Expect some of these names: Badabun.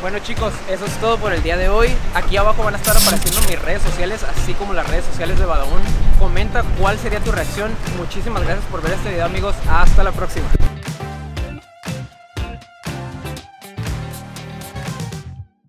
Bueno chicos, eso es todo por el día de hoy. Aquí abajo van a estar apareciendo mis redes sociales, así como las redes sociales de Badabun. Comenta cuál sería tu reacción. Muchísimas gracias por ver este video amigos, hasta la próxima.